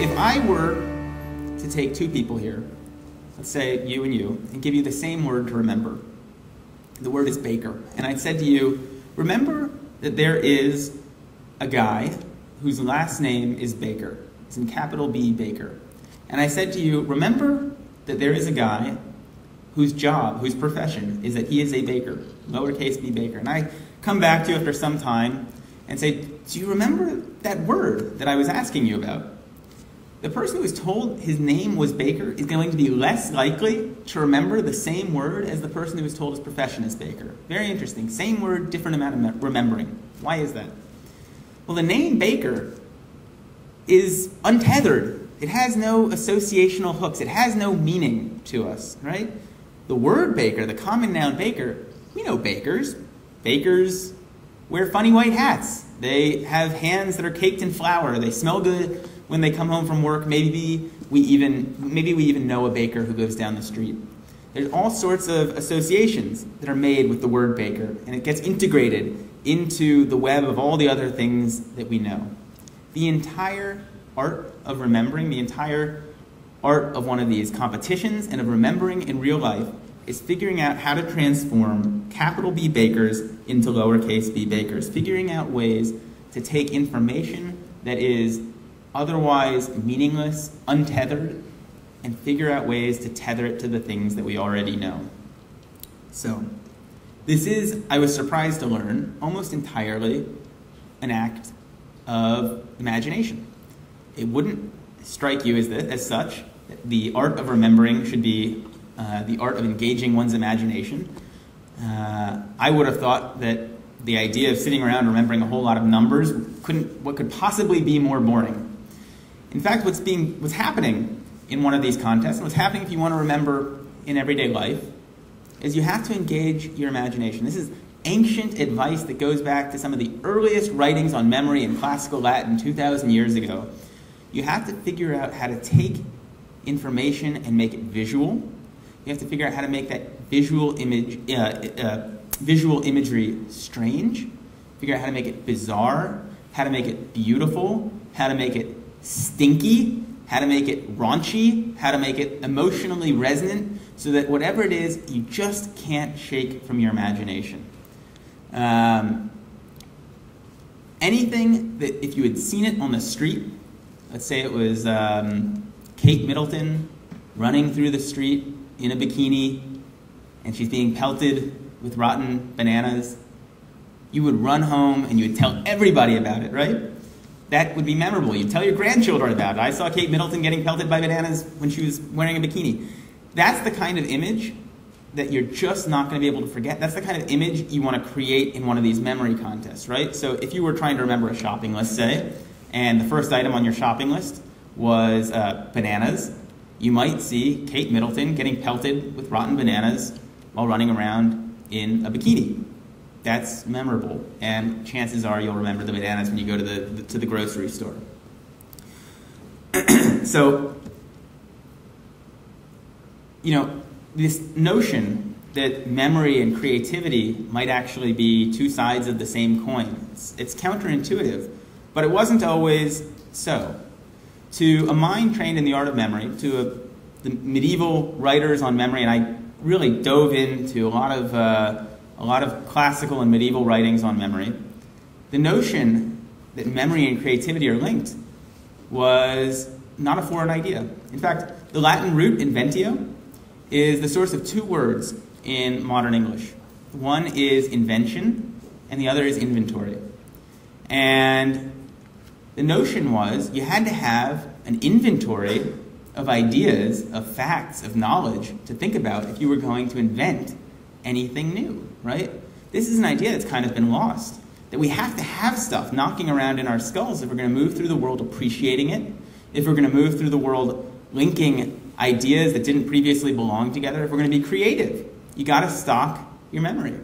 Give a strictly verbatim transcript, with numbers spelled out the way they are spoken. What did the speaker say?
if I were to take two people here, let's say you and you, and give you the same word to remember, the word is baker, and I said to you, remember that there is a guy whose last name is Baker. It's in capital B, Baker. And I said to you, remember that there is a guy whose job, whose profession, is that he is a baker, lowercase b, baker. And I come back to you after some time and say, do you remember that word that I was asking you about? The person who was told his name was Baker is going to be less likely to remember the same word as the person who was told his profession is Baker. Very interesting. Same word, different amount of remembering. Why is that? Well, the name Baker is untethered. It has no associational hooks. It has no meaning to us, right? The word baker, the common noun baker, we know bakers. Bakers wear funny white hats. They have hands that are caked in flour. They smell good when they come home from work. Maybe we even, maybe we even know a baker who lives down the street. There's all sorts of associations that are made with the word baker, and it gets integrated into the web of all the other things that we know. The entire art of remembering, the entire art of one of these competitions and of remembering in real life is figuring out how to transform capital B bakers into lowercase b bakers, figuring out ways to take information that is otherwise meaningless, untethered, and figure out ways to tether it to the things that we already know. So, this is, I was surprised to learn, almost entirely an act of imagination. It wouldn't strike you as, the, as such that the art of remembering should be uh, the art of engaging one's imagination. Uh, I would have thought that the idea of sitting around remembering a whole lot of numbers couldn't, what could possibly be more boring. In fact, what's, being, what's happening in one of these contests, and what's happening if you want to remember in everyday life, is you have to engage your imagination. This is ancient advice that goes back to some of the earliest writings on memory in classical Latin two thousand years ago. You have to figure out how to take information and make it visual. You have to figure out how to make that visual image, uh, uh, visual imagery strange, figure out how to make it bizarre, how to make it beautiful, how to make it stinky, how to make it raunchy, how to make it emotionally resonant, so that whatever it is, you just can't shake from your imagination. Um, anything that, if you had seen it on the street, let's say it was um, Kate Middleton running through the street in a bikini, and she's being pelted with rotten bananas, you would run home and you would tell everybody about it, right? That would be memorable. You'd tell your grandchildren about it. I saw Kate Middleton getting pelted by bananas when she was wearing a bikini. That's the kind of image that you're just not going to be able to forget. That's the kind of image you want to create in one of these memory contests, right? So if you were trying to remember a shopping list, say, and the first item on your shopping list was uh, bananas, you might see Kate Middleton getting pelted with rotten bananas while running around in a bikini. That's memorable, and chances are you'll remember the bananas when you go to the, to the grocery store. So, you know, this notion that memory and creativity might actually be two sides of the same coin, it's, it's counterintuitive, but it wasn't always so. To a mind trained in the art of memory, to a, the medieval writers on memory, and I really dove into a lot of uh, a lot of classical and medieval writings on memory, the notion that memory and creativity are linked was not a foreign idea. In fact, the Latin root inventio is the source of two words in modern English. One is invention, and the other is inventory. And the notion was you had to have an inventory of ideas, of facts, of knowledge to think about if you were going to invent anything new, right? This is an idea that's kind of been lost, that we have to have stuff knocking around in our skulls if we're going to move through the world appreciating it, if we're going to move through the world linking ideas that didn't previously belong together, if we're going to be creative. You got to stock your memory.